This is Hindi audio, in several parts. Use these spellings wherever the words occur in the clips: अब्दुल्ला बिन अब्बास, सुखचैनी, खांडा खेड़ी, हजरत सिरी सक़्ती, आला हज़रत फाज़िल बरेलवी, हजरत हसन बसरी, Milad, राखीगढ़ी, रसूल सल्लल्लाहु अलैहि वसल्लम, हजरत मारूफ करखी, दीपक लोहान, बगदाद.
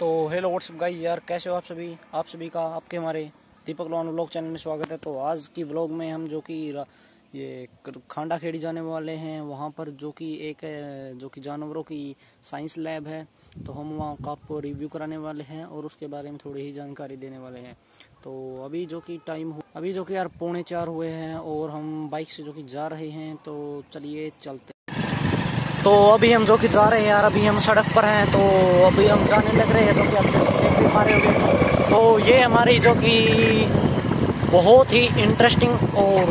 तो हेलो व्हाट्सअप गाइस, यार कैसे हो आप सभी। आप सभी का आपके हमारे दीपक लोहान व्लॉग चैनल में स्वागत है। तो आज की व्लॉग में हम जो कि ये खांडा खेड़ी जाने वाले हैं, वहाँ पर जो कि एक जो कि जानवरों की साइंस लैब है, तो हम वहाँ का आपको रिव्यू कराने वाले हैं और उसके बारे में थोड़ी ही जानकारी देने वाले हैं। तो अभी जो कि अभी जो कि यार 3:45 हुए हैं और हम बाइक से जो कि जा रहे हैं, तो चलिए चलते। तो अभी हम जो कि जा रहे हैं यार, अभी हम सड़क पर हैं, तो अभी हम जाने लग रहे हैं जो कि आप देख सकते हैं। तो ये हमारी जो कि बहुत ही इंटरेस्टिंग और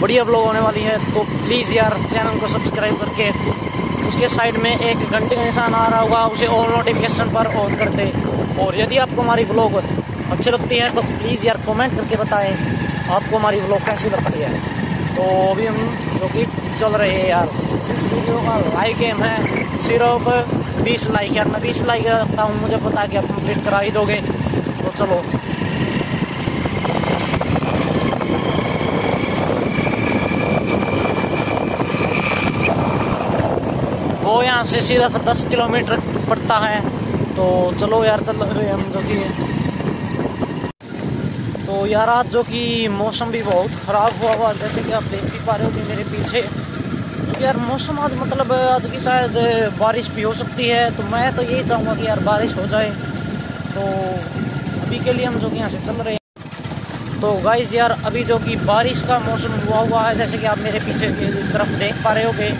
बढ़िया व्लॉग होने वाली है। तो प्लीज़ यार चैनल को सब्सक्राइब करके उसके साइड में एक घंटे का निशान आ रहा होगा, उसे ऑल नोटिफिकेशन पर ऑन कर दे। और यदि आपको हमारी व्लॉग अच्छी लगती है तो प्लीज़ यार कमेंट करके बताएं आपको हमारी व्लॉग कैसी लगती है। तो अभी हम जो कि चल रहे हैं यार, इस वीडियो का लाइक एम है सिर्फ 20 लाइक। यार मैं 20 लाइक रखता हूँ, मुझे पता है कि आप कंप्लीट करा ही दोगे। तो चलो वो यहाँ से सिर्फ 10 किलोमीटर पड़ता है। तो चलो यार चल रहे हम जो कि। तो यार आज जो कि मौसम भी बहुत ख़राब हुआ हुआ, जैसे कि आप देख भी पा रहे हो कि मेरे पीछे यार मौसम आज मतलब आज की शायद बारिश भी हो सकती है। तो मैं तो यही चाहूँगा कि यार बारिश हो जाए। तो अभी के लिए हम जो कि यहाँ से चल रहे हैं। तो गाइस यार अभी जो कि बारिश का मौसम हुआ है, जैसे कि आप मेरे पीछे की तरफ देख पा रहे होगे।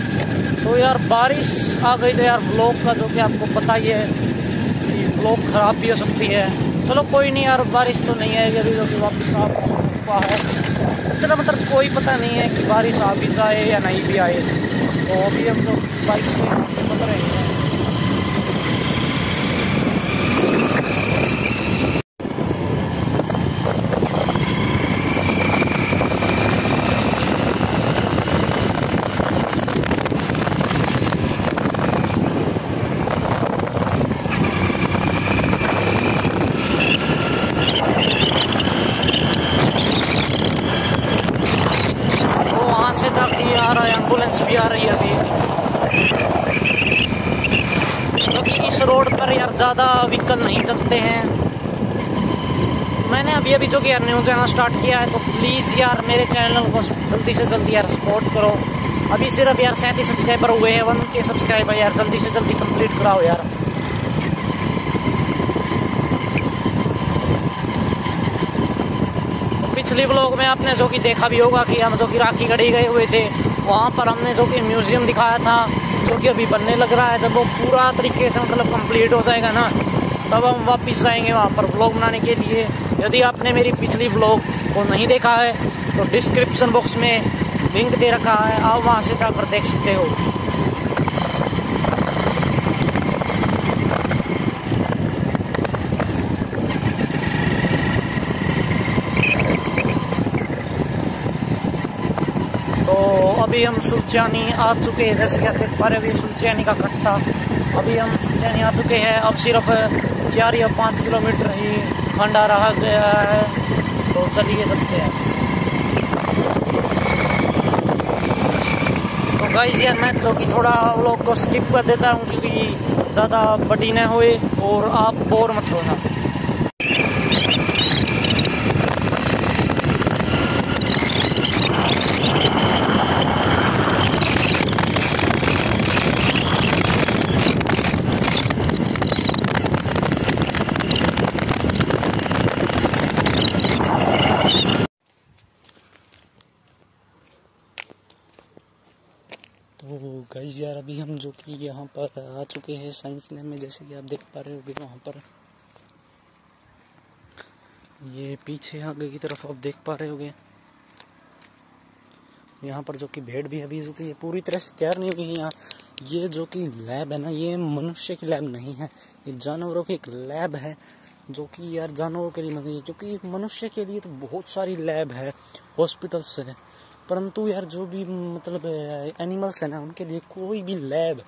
तो यार बारिश आ गई तो यार ब्लॉग का जो कि आपको पता ही है कि ब्लॉग ख़राब भी हो सकती है। चलो कोई नहीं यार, बारिश तो नहीं है अभी जो कि वापस साफ हो चुका है। चलो मतलब कोई पता नहीं है कि बारिश आ भी जाए या नहीं भी आए। तो अभी हम लोग बाइक से चल रहे हैं। वो वहाँ से तक ही आ रहा है, एम्बुलेंस भी आ रही है। रोड पर यार ज़्यादा व्हीकल नहीं चलते हैं। मैंने अभी अभी जो कि यार न्यूज़ चैनल स्टार्ट किया है, तो प्लीज़ यार मेरे चैनल को जल्दी से जल्दी यार सपोर्ट करो। अभी सिर्फ यार 37 सब्सक्राइबर हुए हैं, 1K सब्सक्राइबर यार जल्दी से जल्दी कंप्लीट कराओ यार। पिछले व्लॉग में आपने जो कि देखा भी होगा कि हम जो कि राखीगढ़ी गए हुए थे, वहाँ पर हमने जो कि म्यूज़ियम दिखाया था, जो कि अभी बनने लग रहा है। जब वो पूरा तरीके से मतलब कंप्लीट हो जाएगा ना, तब हम वापस आएंगे वहाँ पर व्लॉग बनाने के लिए। यदि आपने मेरी पिछली व्लॉग को नहीं देखा है तो डिस्क्रिप्शन बॉक्स में लिंक दे रखा है, आप वहाँ से जाकर देख सकते हो। अभी हम सुखचैनी आ चुके हैं, जैसे कहते हैं पर अभी सुखचैनी का कट्टा। अभी हम सुखचैनी आ चुके हैं, अब सिर्फ 4 या 5 किलोमीटर ही खांडा रहा गया है। तो चलिए चलते हैं। तो गाइस यार मैं जो कि थोड़ा व्लॉग को स्किप कर देता हूँ क्योंकि ज़्यादा बड़ी ना होए और आप बोर मत होना। गाइस यार अभी हम जो कि यहाँ पर आ चुके हैं साइंस लैब में, जैसे कि आप देख पा रहे होगे। वहाँ पर ये पीछे आगे की तरफ आप देख पा रहे होगे। यहाँ पर जो कि भेड़ भी अभी जो कि पूरी तरह से तैयार नहीं हुई है। यहाँ ये जो कि लैब है ना, ये मनुष्य की लैब नहीं है, ये जानवरों की एक लैब है जो कि यार जानवरों के लिए बनी है। क्योंकि मनुष्य के लिए तो बहुत सारी लैब है, हॉस्पिटल्स है, परंतु यार जो भी मतलब एनिमल्स हैं ना, उनके लिए कोई भी लैब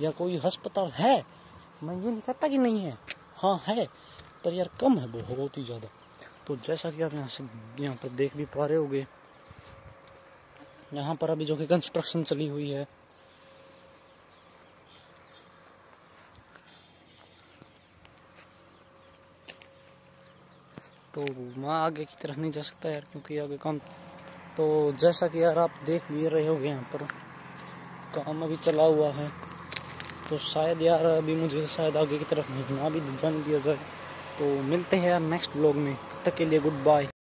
या कोई अस्पताल है। मैं ये नहीं कहता कि नहीं है, हाँ है, पर यार कम है बहुत ही ज़्यादा। तो जैसा कि आप यहाँ पर देख भी पा रहे होगे, यहाँ पर अभी जो कि कंस्ट्रक्शन चली हुई है। तो मैं आगे की तरफ नहीं जा सकता यार, क्योंकि आगे काम। तो जैसा कि यार आप देख भी रहे होंगे यहाँ पर काम अभी चला हुआ है, तो शायद यार अभी मुझे शायद आगे की तरफ नहीं ना भी जाने दिया जाए। तो मिलते हैं यार नेक्स्ट व्लॉग में, तब तक के लिए गुड बाय।